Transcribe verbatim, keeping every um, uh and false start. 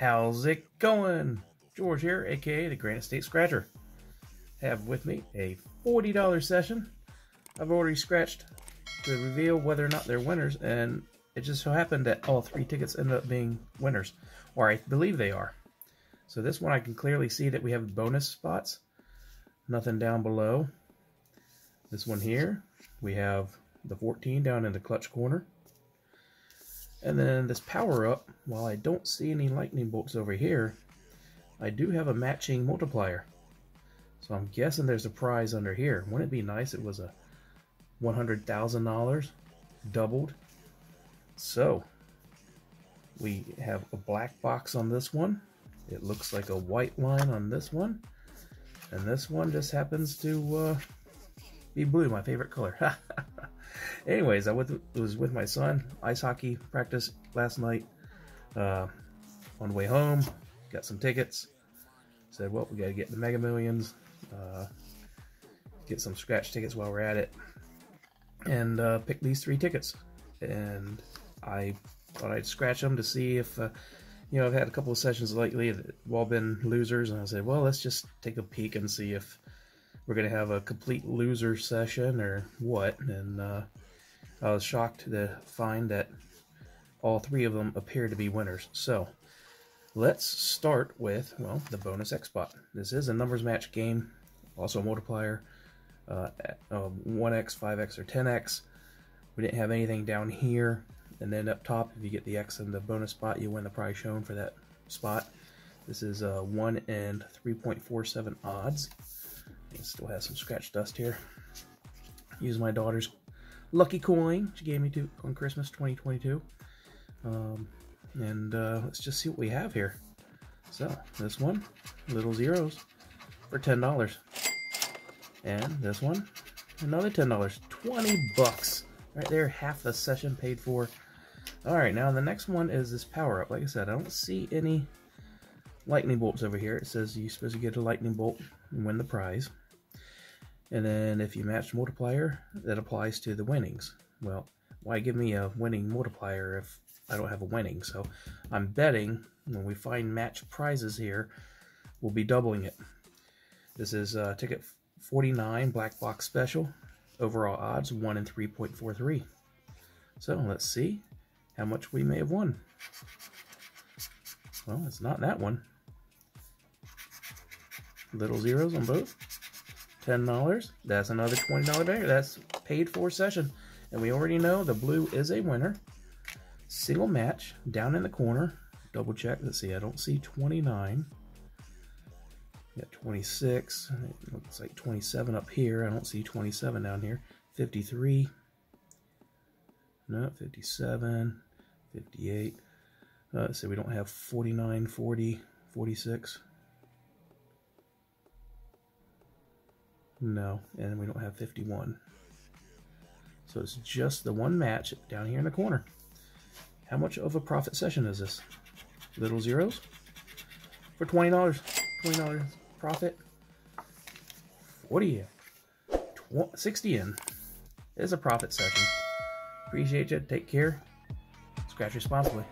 How's it going? George here, aka the Granite State Scratcher. Have with me a forty dollar session. I've already scratched to reveal whether or not they're winners, and it just so happened that all three tickets ended up being winners, or I believe they are. So this one I can clearly see that we have bonus spots. Nothing down below. This one here, we have the fourteen down in the clutch corner. And then this power up, while I don't see any lightning bolts over here, I do have a matching multiplier. So I'm guessing there's a prize under here. Wouldn't it be nice if it was a one hundred thousand dollars doubled? So we have a black box on this one. It looks like a white line on this one. And this one just happens to uh, be blue, my favorite color. Anyways, I was with my son, ice hockey practice last night. Uh, on the way home, got some tickets. Said, well, we gotta get the Mega Millions. Uh, get some scratch tickets while we're at it. And uh, pick these three tickets. And I thought I'd scratch them to see if... Uh, You know, I've had a couple of sessions lately that have all been losers, and I said, well, let's just take a peek and see if we're going to have a complete loser session or what. And uh, I was shocked to find that all three of them appear to be winners. So let's start with, well, the bonus X Spot. This is a numbers match game, also a multiplier, uh, one X, five X, or ten X. We didn't have anything down here. And then up top, if you get the X in the bonus spot, you win the prize shown for that spot. This is uh, one in three point four seven odds. It still has some scratch dust here. Use my daughter's lucky coin she gave me to on Christmas twenty twenty-two. Um, and uh, let's just see what we have here. So this one, little zeros for ten dollars. And this one, another ten dollars, twenty bucks. Right there, half the session paid for. Alright, now the next one is this power up. Like I said, I don't see any lightning bolts over here. It says you're supposed to get a lightning bolt and win the prize. And then if you match multiplier, that applies to the winnings. Well, why give me a winning multiplier if I don't have a winning? So I'm betting when we find match prizes here, we'll be doubling it. This is uh, ticket forty-nine, black box special. Overall odds, one in three point four three. So let's see how much we may have won. Well, it's not that one. Little zeros on both. ten dollars. That's another twenty dollar bear. That's paid for session. And we already know the blue is a winner. Single match down in the corner. Double check. Let's see. I don't see twenty-nine. We got twenty-six. It looks like twenty-seven up here. I don't see twenty-seven down here. fifty-three. No, fifty-seven. fifty-eight. Uh, let's see, we don't have forty-nine, forty, forty-six. No, and we don't have fifty-one. So it's just the one match down here in the corner. How much of a profit session is this? Little zeros for twenty dollars. twenty dollars profit, forty, sixty in. It is a profit session. Appreciate you. Take care. Scratch responsibly.